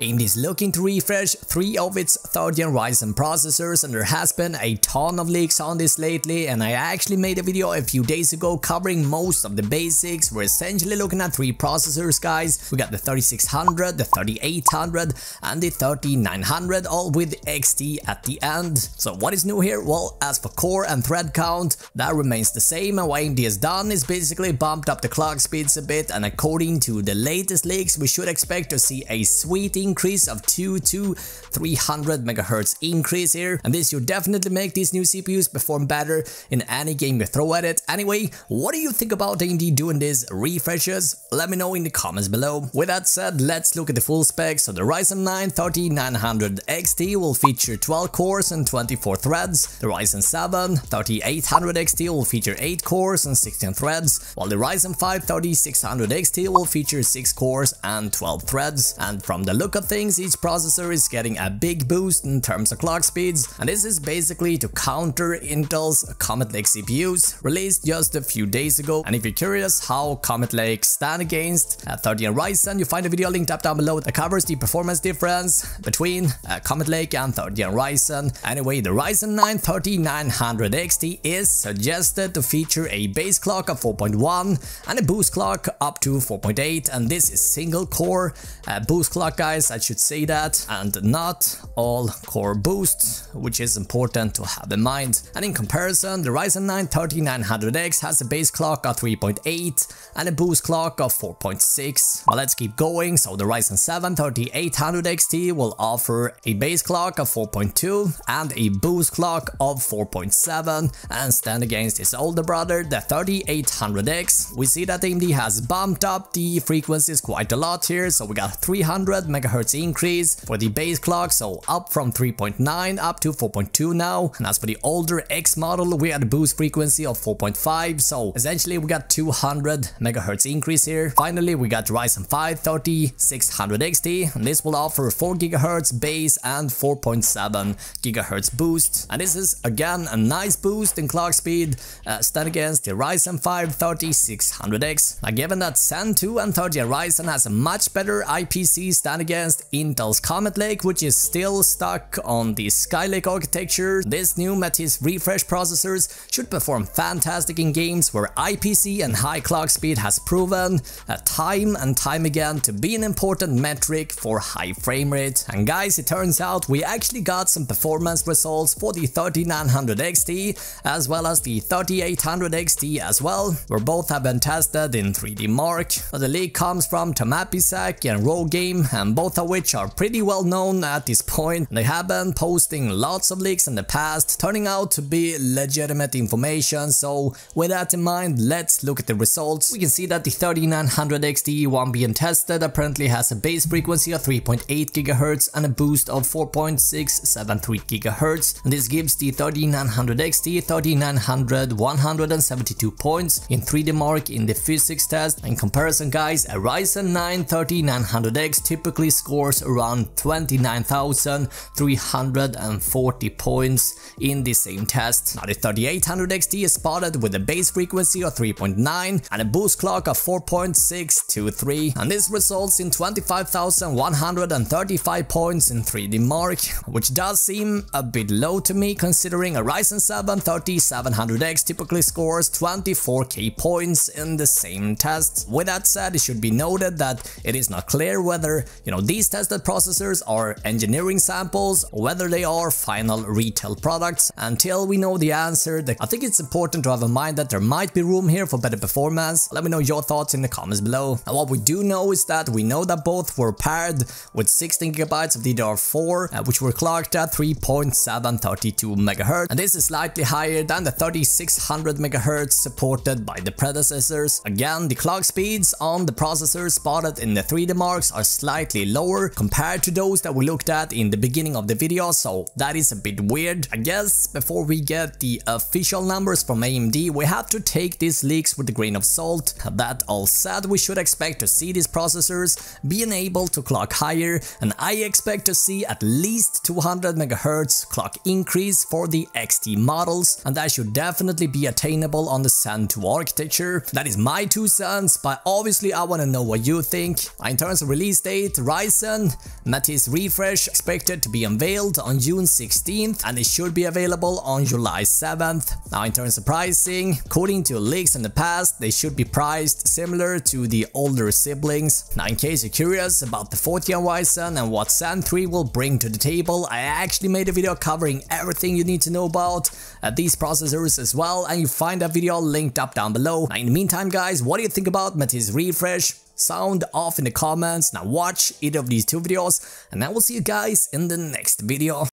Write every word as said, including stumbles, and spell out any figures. A M D is looking to refresh three of its third gen Ryzen processors, and there has been a ton of leaks on this lately, and I actually made a video a few days ago covering most of the basics. We're essentially looking at three processors, guys. We got the thirty-six hundred, the thirty-eight hundred and the thirty-nine hundred, all with X T at the end. So what is new here? Well, as for core and thread count, that remains the same, and what A M D has done is basically bumped up the clock speeds a bit, and according to the latest leaks, we should expect to see a sweet increase of two to three hundred megahertz increase here, and this should definitely make these new C P Us perform better in any game you throw at it. Anyway, what do you think about A M D doing these refreshes? Let me know in the comments below. With that said, let's look at the full specs. So the Ryzen nine thirty-nine hundred X T will feature twelve cores and twenty-four threads. The Ryzen seven thirty-eight hundred X T will feature eight cores and sixteen threads, while the Ryzen five thirty-six hundred X T will feature six cores and twelve threads. And from the look at things, each processor is getting a big boost in terms of clock speeds, and this is basically to counter Intel's Comet Lake C P Us released just a few days ago. And if you're curious how Comet Lake stand against uh, third gen Ryzen, you find a video linked up down below that covers the performance difference between uh, Comet Lake and third gen Ryzen. Anyway, the Ryzen nine thirty-nine hundred X T is suggested to feature a base clock of four point one and a boost clock up to four point eight, and this is single core uh, boost clock, guys. I should say that, and not all core boosts, which is important to have in mind. And in comparison, the Ryzen nine thirty-nine hundred X has a base clock of three point eight and a boost clock of four point six. But let's keep going. So the Ryzen seven thirty-eight hundred X T will offer a base clock of four point two and a boost clock of four point seven, and stand against its older brother, the thirty-eight hundred X. We see that A M D has bumped up the frequencies quite a lot here, so we got three hundred megahertz increase for the base clock, so up from three point nine up to four point two now. And as for the older X model, we had a boost frequency of four point five, so essentially we got two hundred megahertz increase here. Finally, we got Ryzen five thirty-six hundred X T, and this will offer four gigahertz base and four point seven gigahertz boost, and this is again a nice boost in clock speed, uh, stand against the Ryzen five thirty-six hundred X. Now, given that Zen two and third gen Ryzen has a much better I P C stand against Intel's Comet Lake, which is still stuck on the Skylake architecture, this new Matisse Refresh processors should perform fantastic in games where I P C and high clock speed has proven uh, time and time again to be an important metric for high frame rate. And guys, it turns out we actually got some performance results for the thirty-nine hundred X T as well as the thirty-eight hundred X T as well, where both have been tested in three D Mark. But the leak comes from TUM APISAK and Rogue Game, and both of which are pretty well known at this point. They have been posting lots of leaks in the past, turning out to be legitimate information. So with that in mind, let's look at the results. We can see that the thirty-nine hundred X T, one being tested, apparently has a base frequency of three point eight gigahertz and a boost of four point six seven three gigahertz, and this gives the thirty-nine hundred X T thirty-nine hundred one hundred seventy-two points in three D Mark in the physics test. In comparison, guys, a Ryzen nine thirty-nine hundred X typically scores around twenty-nine thousand three hundred forty points in the same test. Now the thirty-eight hundred X T is spotted with a base frequency of three point nine and a boost clock of four point six two three, and this results in twenty-five thousand one hundred thirty-five points in three D Mark, which does seem a bit low to me, considering a Ryzen seven thirty-seven hundred X typically scores twenty-four K points in the same test. With that said, it should be noted that it is not clear whether you know these tested processors are engineering samples, whether they are final retail products. Until we know the answer, I think it's important to have in mind that there might be room here for better performance. Let me know your thoughts in the comments below. And what we do know is that we know that both were paired with sixteen gigabytes of D D R four, uh, which were clocked at three point seven three two megahertz, and this is slightly higher than the thirty-six hundred megahertz supported by the predecessors. Again, the clock speeds on the processors spotted in the three D marks are slightly slightly lower compared to those that we looked at in the beginning of the video, so that is a bit weird. I guess before we get the official numbers from A M D, we have to take these leaks with a grain of salt. That all said, we should expect to see these processors being able to clock higher, and I expect to see at least two hundred megahertz clock increase for the X T models, and that should definitely be attainable on the Zen two architecture. That is my two cents, but obviously I want to know what you think. In terms of release date, Ryzen Ryzen. Matisse Refresh expected to be unveiled on June sixteenth, and it should be available on July seventh. Now in terms of pricing, according to leaks in the past, they should be priced similar to the older siblings. Now in case you're curious about the fourth gen Ryzen and what Zen three will bring to the table, I actually made a video covering everything you need to know about uh, these processors as well, and you find that video linked up down below. Now in the meantime guys, what do you think about Matisse Refresh? Sound off in the comments. Now watch either of these two videos and I will see you guys in the next video.